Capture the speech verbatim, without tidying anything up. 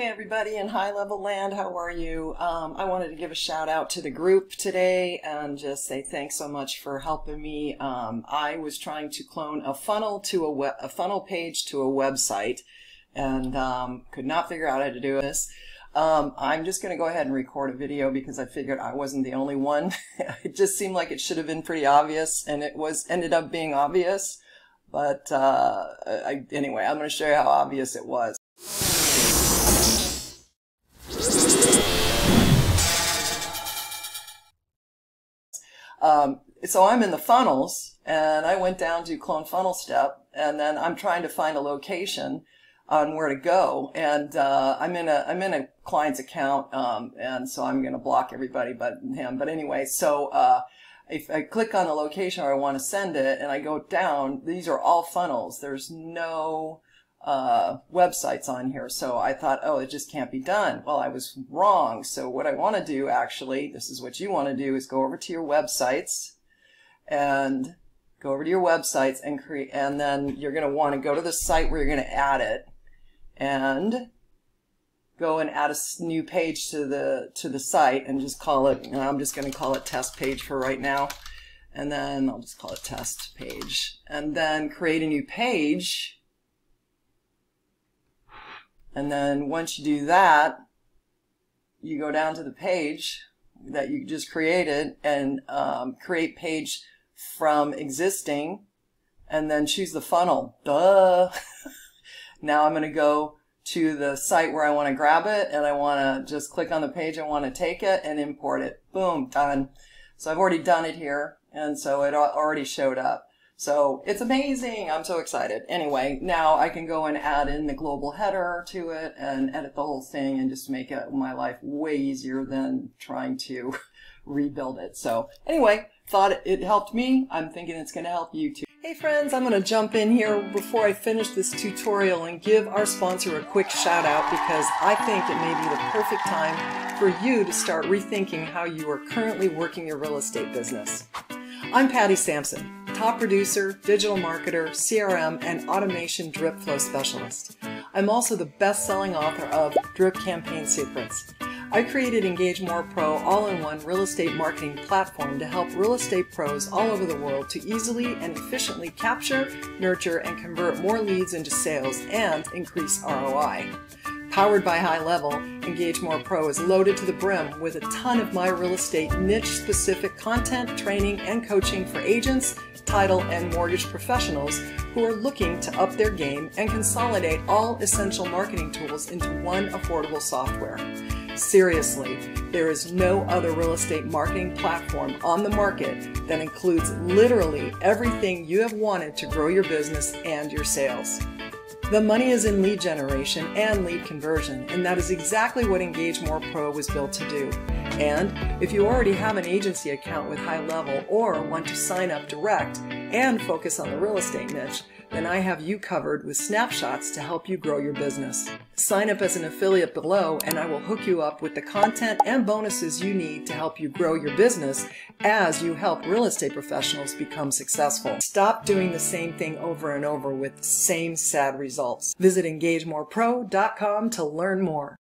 Hey everybody in High Level Land, how are you? Um, I wanted to give a shout out to the group today and just say thanks so much for helping me. Um, I was trying to clone a funnel to a, web, a funnel page to a website, and um, could not figure out how to do this. Um, I'm just going to go ahead and record a video because I figured I wasn't the only one. It just seemed like it should have been pretty obvious, and it was ended up being obvious. But uh, I, anyway, I'm going to show you how obvious it was. Um, so I'm in the funnels, and I went down to clone funnel step, and then I'm trying to find a location on where to go. And uh, I'm in a I'm in a client's account, um, and so I'm going to block everybody but him. But anyway, so uh, if I click on the location where I want to send it, and I go down, these are all funnels. There's no uh, websites on here. So I thought, oh, it just can't be done. Well, I was wrong. So what I want to do, actually, this is what you want to do, is go over to your websites and go over to your websites and create, and then you're going to want to go to the site where you're going to add it and go and add a new page to the, to the site and just call it, and I'm just going to call it test page for right now. And then I'll just call it test page, and then create a new page. And then once you do that, you go down to the page that you just created and um, create page from existing, and then choose the funnel. Duh. Now I'm going to go to the site where I want to grab it, and I want to just click on the page I want to take it and import it. Boom, done. So I've already done it here, and so it already showed up. So it's amazing. I'm so excited. Anyway, now I can go and add in the global header to it and edit the whole thing and just make it my life way easier than trying to rebuild it. So anyway, thought it helped me. I'm thinking it's going to help you too. Hey friends, I'm going to jump in here before I finish this tutorial and give our sponsor a quick shout out, because I think it may be the perfect time for you to start rethinking how you are currently working your real estate business. I'm Patti Sampson, top producer, digital marketer, C R M, and automation drip flow specialist. I'm also the best-selling author of Drip Campaign Secrets. I created Engage More Pro all-in-one real estate marketing platform to help real estate pros all over the world to easily and efficiently capture, nurture, and convert more leads into sales and increase R O I. Powered by High Level, Engage More Pro is loaded to the brim with a ton of my real estate niche-specific content, training, and coaching for agents, title, and mortgage professionals who are looking to up their game and consolidate all essential marketing tools into one affordable software. Seriously, there is no other real estate marketing platform on the market that includes literally everything you have wanted to grow your business and your sales. The money is in lead generation and lead conversion, and that is exactly what Engage More Pro was built to do. And if you already have an agency account with High Level or want to sign up direct and focus on the real estate niche, then I have you covered with snapshots to help you grow your business. Sign up as an affiliate below, and I will hook you up with the content and bonuses you need to help you grow your business as you help real estate professionals become successful. Stop doing the same thing over and over with the same sad results. Visit Engage More Pro dot com to learn more.